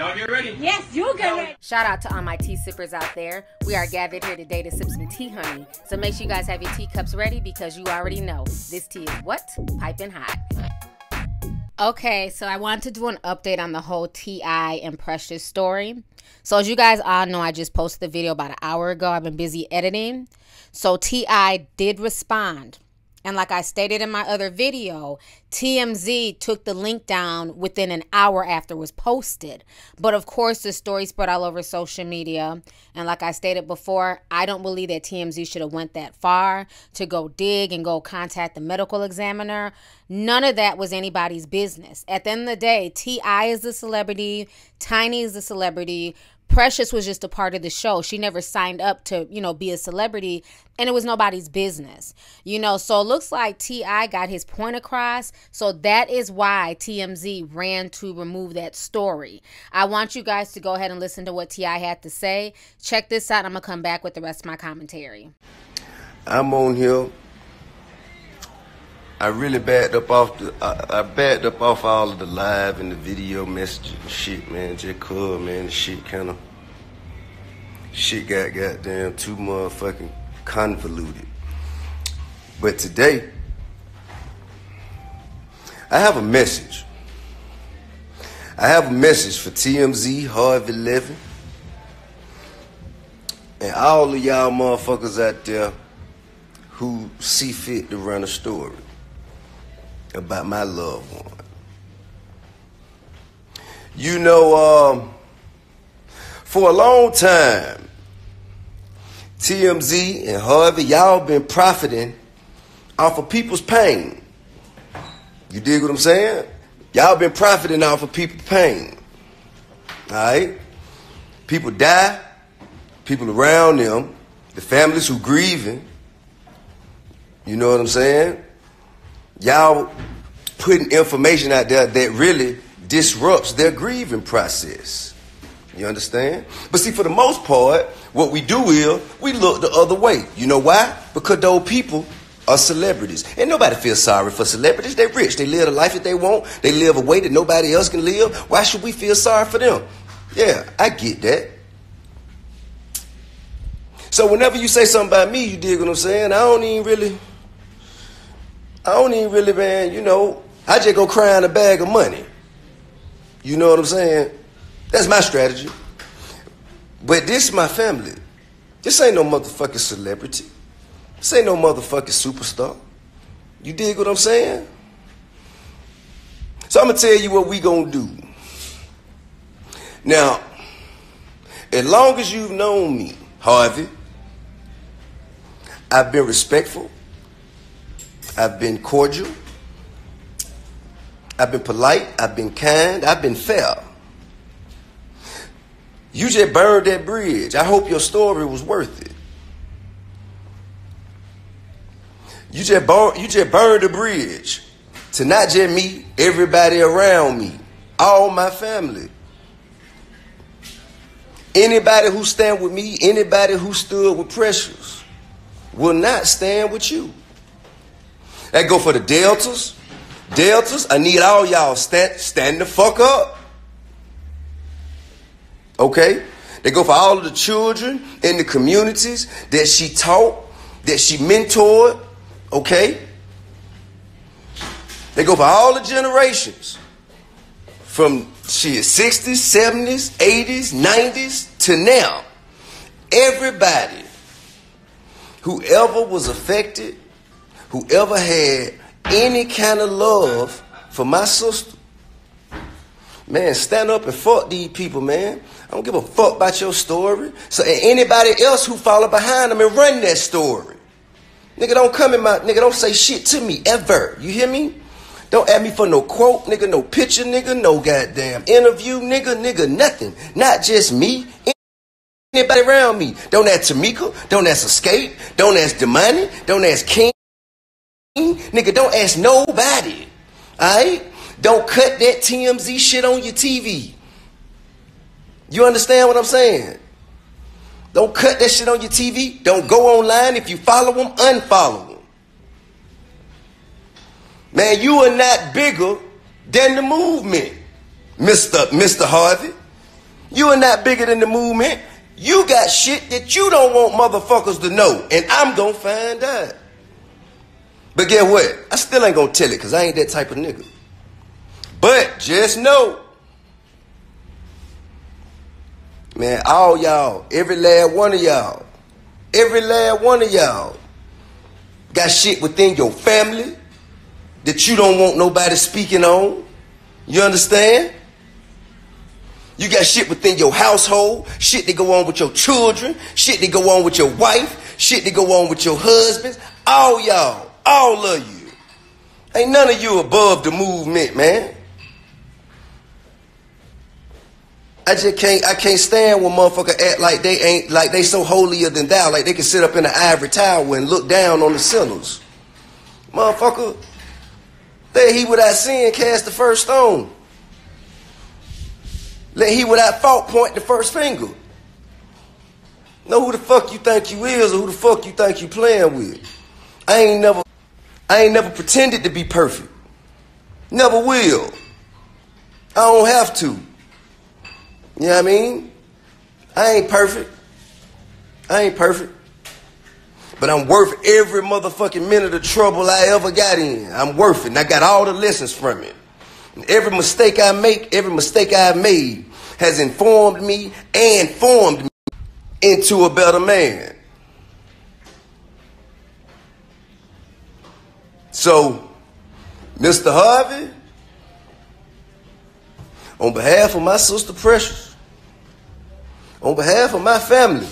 Y'all get ready? Yes, you get ready. Shout out to all my tea sippers out there. We are gathered here today to sip some tea, honey. So make sure you guys have your teacups ready because you already know this tea is what? Piping hot. Okay, so I wanted to do an update on the whole T.I. and Precious story. So as you guys all know, I just posted the video about an hour ago. I've been busy editing. So T.I. did respond. And like I stated in my other video, TMZ took the link down within an hour after it was posted. But of course, the story spread all over social media. And like I stated before, I don't believe that TMZ should have went that far to go dig and go contact the medical examiner. None of that was anybody's business. At the end of the day, T.I. is the celebrity. Tiny is the celebrity. Precious was just a part of the show. She never signed up to, you know, be a celebrity, and it was nobody's business, you know. So it looks like T.I. got his point across. So that is why TMZ ran to remove that story. I want you guys to go ahead and listen to what T.I. had to say. Check this out. I'm going to come back with the rest of my commentary. I'm on here. I really backed up off the, I backed up off all of the live and the video messaging shit, man. Just cool, man. The shit kind of, shit got goddamn too motherfucking convoluted. But today, I have a message. I have a message for TMZ, Harvey Levin, and all of y'all motherfuckers out there who see fit to run a story about my loved one. You know, for a long time, TMZ and Harvey, y'all been profiting off of people's pain. You dig what I'm saying? Y'all been profiting off of people's pain. All right? People die. People around them. The families who grieving. You know what I'm saying? Y'all putting information out there that really disrupts their grieving process. You understand? But see, for the most part, what we do is we look the other way. You know why? Because those people are celebrities. And nobody feels sorry for celebrities. They're rich. They live the life that they want. They live a way that nobody else can live. Why should we feel sorry for them? Yeah, I get that. So whenever you say something about me, you dig what I'm saying? I don't even really, man, you know, I just go cry in a bag of money. You know what I'm saying? That's my strategy. But this is my family. This ain't no motherfucking celebrity. This ain't no motherfucking superstar. You dig what I'm saying? So I'm going to tell you what we going to do. Now, as long as you've known me, Harvey, I've been respectful. I've been cordial, I've been polite, I've been kind, I've been fair. You just burned that bridge. I hope your story was worth it. You just burned the bridge to not just me, everybody around me, all my family. Anybody who stand with me, anybody who stood with Precious will not stand with you. That go for the Deltas. Deltas, I need all y'all stand the fuck up. Okay? They go for all of the children in the communities that she taught, that she mentored. Okay? They go for all the generations. From she is 60s, 70s, 80s, 90s to now. Everybody whoever was affected, whoever had any kind of love for my sister, man, stand up and fuck these people, man. I don't give a fuck about your story. So anybody else who follow behind them and run that story, nigga, don't come in my, nigga, don't say shit to me ever. You hear me? Don't ask me for no quote, nigga, no picture, nigga, no goddamn interview, nigga, nothing. Not just me. Anybody around me. Don't ask Tamika. Don't ask Escape. Don't ask Demani. Don't ask King. Nigga, don't ask nobody. Alright? Don't cut that TMZ shit on your TV. You understand what I'm saying? Don't cut that shit on your TV. Don't go online. If you follow them, unfollow them. Man, you are not bigger than the movement, Mr. Harvey. You're not bigger than the movement. You got shit that you don't want motherfuckers to know, and I'm gonna find out. But get what? I still ain't gonna tell it, because I ain't that type of nigga. But just know, man, all y'all, every last one of y'all, every last one of y'all got shit within your family that you don't want nobody speaking on. You understand? You got shit within your household, shit that go on with your children, shit that go on with your wife, shit that go on with your husbands. All y'all, all of you. Ain't none of you above the movement, man. I can't stand when motherfuckers act like they ain't, like they so holier than thou, like they can sit up in the ivory tower and look down on the sinners. Motherfucker, let he without sin cast the first stone. Let he without fault point the first finger. Know who the fuck you think you is, or who the fuck you think you playing with. I ain't never pretended to be perfect. Never will. I don't have to. You know what I mean? I ain't perfect. I ain't perfect. But I'm worth every motherfucking minute of trouble I ever got in. I'm worth it. And I got all the lessons from it. And every mistake I make, every mistake I've made has informed me and formed me into a better man. So, Mr. Harvey, on behalf of my sister Precious, on behalf of my family,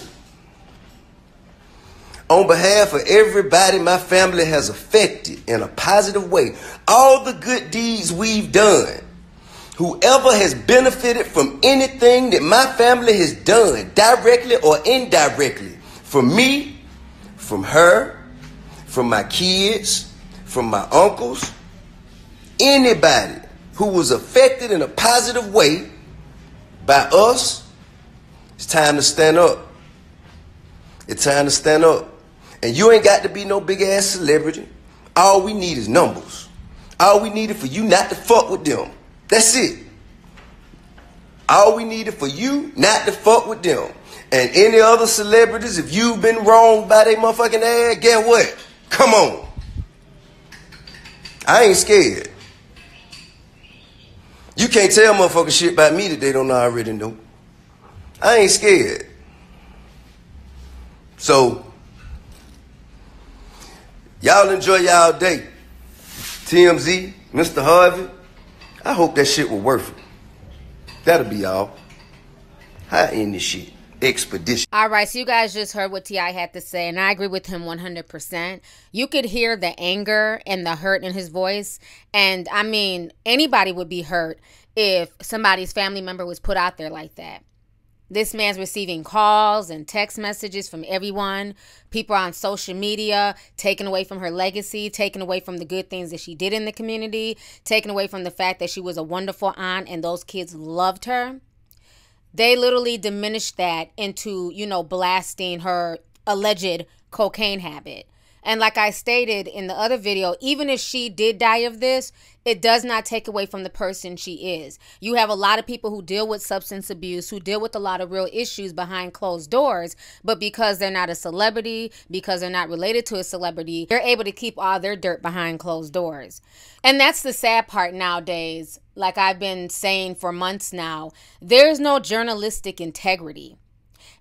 on behalf of everybody my family has affected in a positive way, all the good deeds we've done, whoever has benefited from anything that my family has done, directly or indirectly, from me, from her, from my kids, from my uncles, anybody who was affected in a positive way by us, it's time to stand up. It's time to stand up. And you ain't got to be no big ass celebrity. All we need is numbers. All we needed for you not to fuck with them. That's it. All we needed for you not to fuck with them. And any other celebrities, if you've been wronged by they motherfucking ass, get what? Come on. I ain't scared. You can't tell motherfucking shit about me that they don't already know. I ain't scared. So, y'all enjoy y'all day. TMZ, Mr. Harvey, I hope that shit was worth it. That'll be all. I end this shit. Expedition. All right, so you guys just heard what T.I. had to say, and I agree with him 100%. You could hear the anger and the hurt in his voice, and I mean, anybody would be hurt if somebody's family member was put out there like that. This man's receiving calls and text messages from everyone, people on social media, taken away from her legacy, taken away from the good things that she did in the community, taken away from the fact that she was a wonderful aunt and those kids loved her. They literally diminished that into, you know, blasting her alleged cocaine habit. And like I stated in the other video, even if she did die of this, it does not take away from the person she is. You have a lot of people who deal with substance abuse, who deal with a lot of real issues behind closed doors, but because they're not a celebrity, because they're not related to a celebrity, they're able to keep all their dirt behind closed doors. And that's the sad part nowadays. Like I've been saying for months now, there's no journalistic integrity.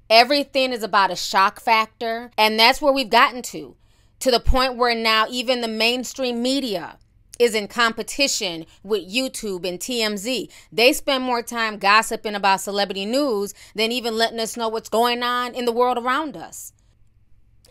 Everything is about a shock factor, and that's where we've gotten to the point where now even the mainstream media is in competition with YouTube and TMZ. They spend more time gossiping about celebrity news than even letting us know what's going on in the world around us.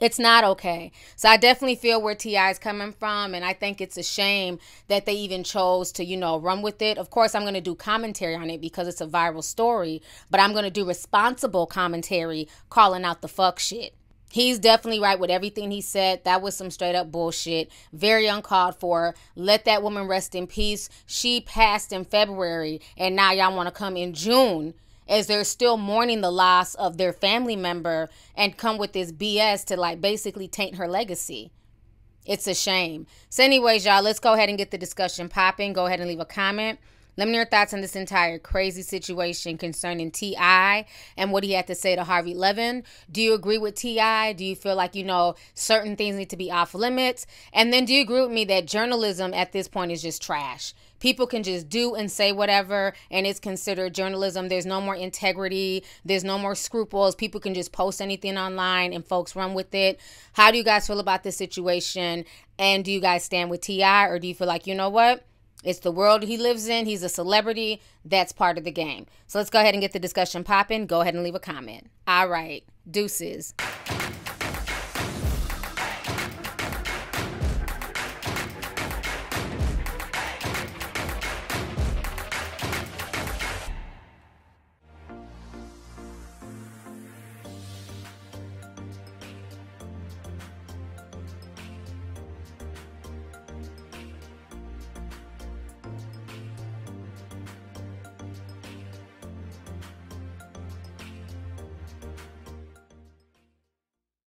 It's not okay. So I definitely feel where T.I. is coming from, and I think it's a shame that they even chose to, you know, run with it. Of course, I'm going to do commentary on it because it's a viral story, but I'm going to do responsible commentary calling out the fuck shit. He's definitely right with everything he said. That was some straight up bullshit. Very uncalled for. Let that woman rest in peace. She passed in February, and now y'all want to come in June as they're still mourning the loss of their family member and come with this BS to like basically taint her legacy. It's a shame. So anyways, y'all, let's go ahead and get the discussion popping. Go ahead and leave a comment. Let me know your thoughts on this entire crazy situation concerning T.I. and what he had to say to Harvey Levin. Do you agree with T.I.? Do you feel like, you know, certain things need to be off limits? And then do you agree with me that journalism at this point is just trash? People can just do and say whatever, and it's considered journalism. There's no more integrity. There's no more scruples. People can just post anything online, and folks run with it. How do you guys feel about this situation? And do you guys stand with T.I., or do you feel like, you know what? It's the world he lives in. He's a celebrity. That's part of the game. So let's go ahead and get the discussion popping. Go ahead and leave a comment. All right. Deuces.